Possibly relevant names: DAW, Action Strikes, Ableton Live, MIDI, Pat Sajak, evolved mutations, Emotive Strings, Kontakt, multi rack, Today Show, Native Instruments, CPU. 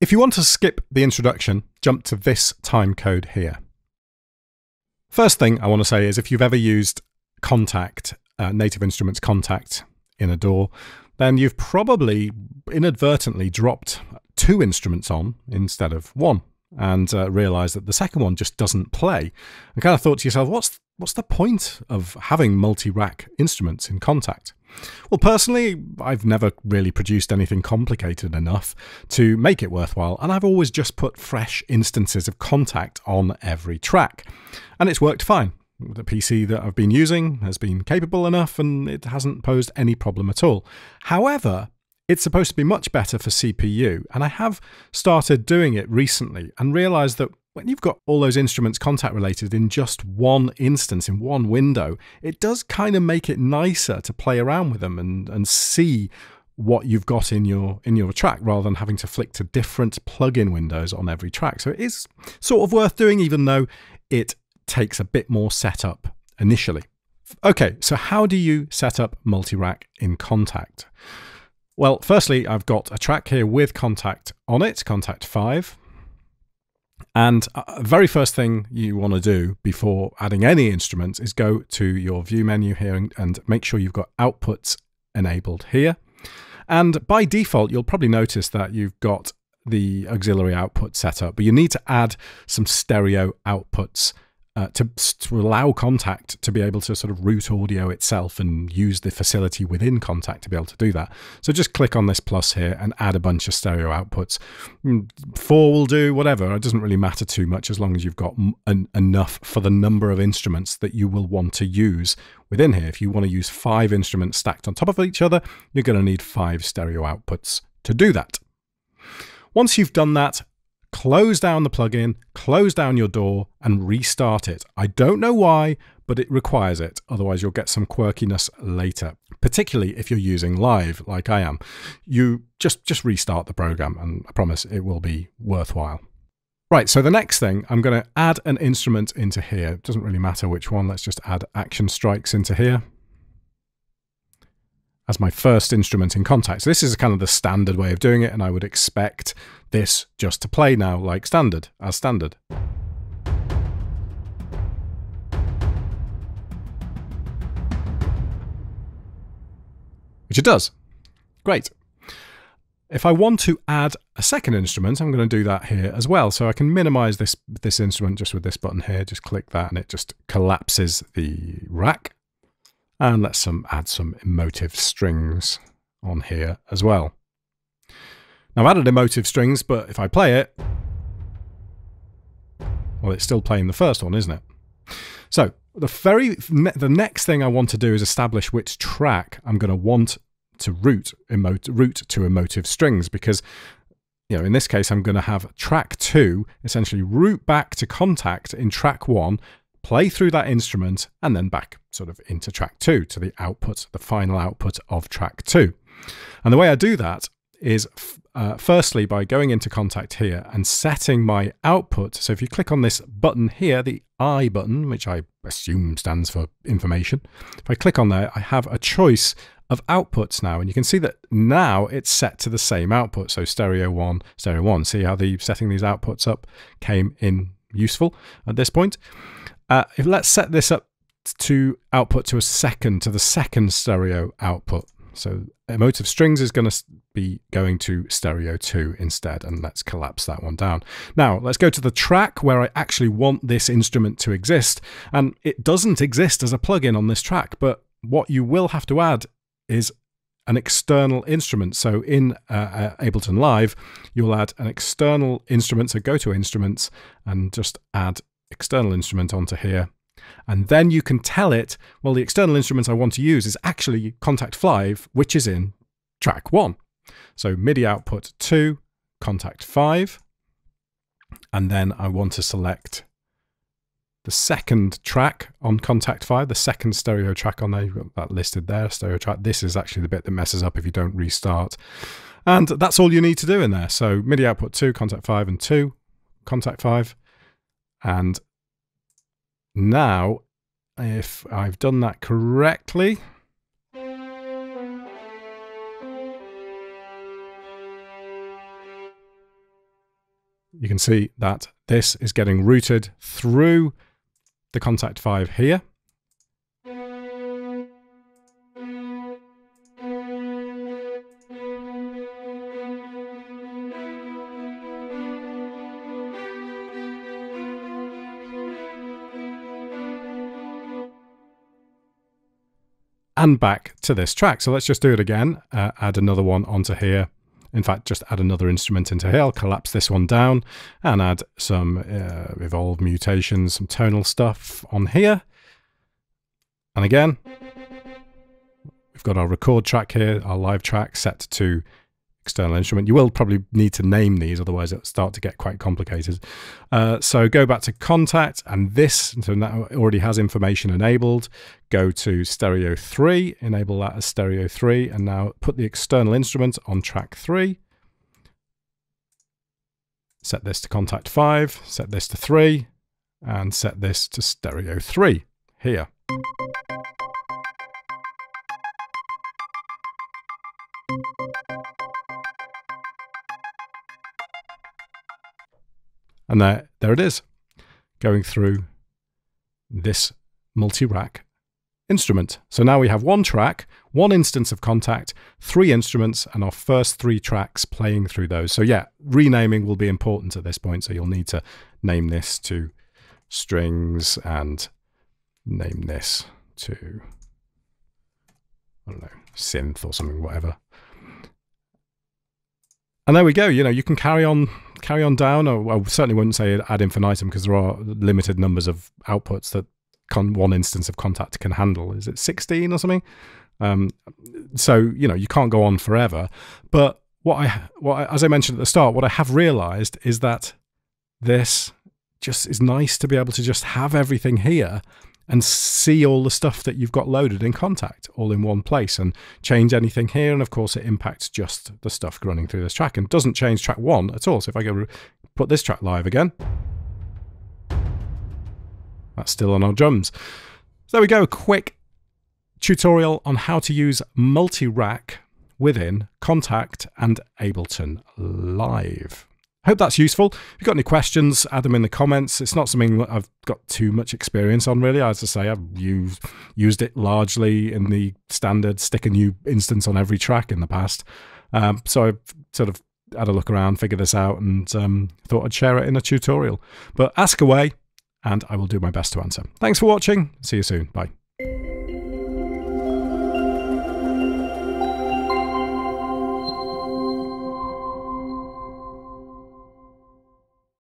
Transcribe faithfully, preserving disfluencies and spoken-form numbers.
If you want to skip the introduction, jump to this time code here. First thing I want to say is if you've ever used Contact, uh, Native Instruments Contact in a D A W, then you've probably inadvertently dropped two instruments on instead of one and uh, realized that the second one just doesn't play. And kind of thought to yourself, what's, what's the point of having multi-rack instruments in Contact? Well, personally, I've never really produced anything complicated enough to make it worthwhile, and I've always just put fresh instances of Contact on every track, and it's worked fine. The P C that I've been using has been capable enough, and it hasn't posed any problem at all. However, it's supposed to be much better for C P U, and I have started doing it recently and realized that when you've got all those instruments Contact related in just one instance, in one window, it does kind of make it nicer to play around with them and, and see what you've got in your, in your track rather than having to flick to different plugin windows on every track. So it is sort of worth doing, even though it takes a bit more setup initially. Okay, so how do you set up multi-rack in Contact? Well, firstly, I've got a track here with Contact on it, Contact five. And the very first thing you want to do before adding any instruments is go to your view menu here and, and make sure you've got outputs enabled here. And by default, you'll probably notice that you've got the auxiliary output set up, but you need to add some stereo outputs uh, to, to allow Contact to be able to sort of route audio itself and use the facility within Contact to be able to do that. So just click on this plus here and add a bunch of stereo outputs. Four will do, whatever. It doesn't really matter too much as long as you've got an, enough for the number of instruments that you will want to use within here. If you want to use five instruments stacked on top of each other, you're going to need five stereo outputs to do that. Once you've done that, close down the plugin, close down your D A W, and restart it. I don't know why, but it requires it. Otherwise, you'll get some quirkiness later, particularly if you're using Live like I am. You just, just restart the program, and I promise it will be worthwhile. Right, so the next thing, I'm going to add an instrument into here. It doesn't really matter which one. Let's just add Action Strikes into here as my first instrument in Contact. So this is kind of the standard way of doing it, and I would expect this just to play now like standard, as standard. Which it does. Great. If I want to add a second instrument, I'm going to do that here as well. So I can minimize this, this instrument just with this button here, just click that and it just collapses the rack. And let's some, add some emotive strings on here as well. Now, I've added emotive strings, but if I play it, well, it's still playing the first one, isn't it? So the very the next thing I want to do is establish which track I'm going to want to route, emot, route to emotive strings, because you know in this case I'm going to have track two essentially route back to Contact in track one, play through that instrument, and then back sort of into track two to the output, the final output of track two. And the way I do that is uh, firstly by going into Contact here and setting my output. So if you click on this button here, the I button, which I assume stands for information, if I click on there, I have a choice of outputs now, and you can see that now it's set to the same output. So stereo one, stereo one. See how the setting these outputs up came in useful at this point. Uh, if, let's set this up to output to a second, to the second stereo output. So emotive strings is going to be going to stereo two instead, and let's collapse that one down. Now let's go to the track where I actually want this instrument to exist, and it doesn't exist as a plugin on this track, but what you will have to add is an external instrument. So in uh, uh, Ableton Live, you'll add an external instrument, so go to Instruments and just add external instrument onto here. And then you can tell it, well, the external instrument I want to use is actually Contact five, which is in track one. So MIDI output two, Contact five. And then I want to select the second track on Contact five, the second stereo track on there. You've got that listed there, stereo track. This is actually the bit that messes up if you don't restart. And that's all you need to do in there. So MIDI output two, Contact five, and two, Contact five. And now, if I've done that correctly, you can see that this is getting routed through the contact five here. And back to this track. So let's just do it again, uh, add another one onto here. In fact, just add another instrument into here. I'll collapse this one down and add some uh, evolved mutations, some tonal stuff on here. And again, we've got our record track here, our live track set to external instrument. You will probably need to name these, otherwise it'll start to get quite complicated. Uh, so go back to contact and this, so now it already has information enabled. Go to stereo three, enable that as stereo three, and now put the external instrument on track three. Set this to contact five, set this to three, and set this to stereo three here. And there, there it is, going through this multi-rack instrument. So now we have one track, one instance of contact, three instruments, and our first three tracks playing through those. So yeah, renaming will be important at this point. So you'll need to name this to strings and name this to, I don't know, synth or something, whatever. And there we go. You know, you can carry on carry on down, or I certainly wouldn't say ad infinitum, because there are limited numbers of outputs that con one instance of contact can handle. Is it sixteen or something? Um, so, you know, you can't go on forever. But what I, what I, as I mentioned at the start, what I have realized is that this just is nice to be able to just have everything here and see all the stuff that you've got loaded in contact all in one place, and change anything here. And of course it impacts just the stuff running through this track and doesn't change track one at all. So if I go put this track live again, that's still on our drums. So there we go, a quick tutorial on how to use multi-rack within Contact and Ableton Live. Hope that's useful. If you've got any questions, add them in the comments. It's not something I've got too much experience on, really. As I say, I've used, used it largely in the standard stick a new instance on every track in the past. Um, so I've sort of had a look around, figured this out, and um, thought I'd share it in a tutorial. But ask away, and I will do my best to answer. Thanks for watching. See you soon. Bye.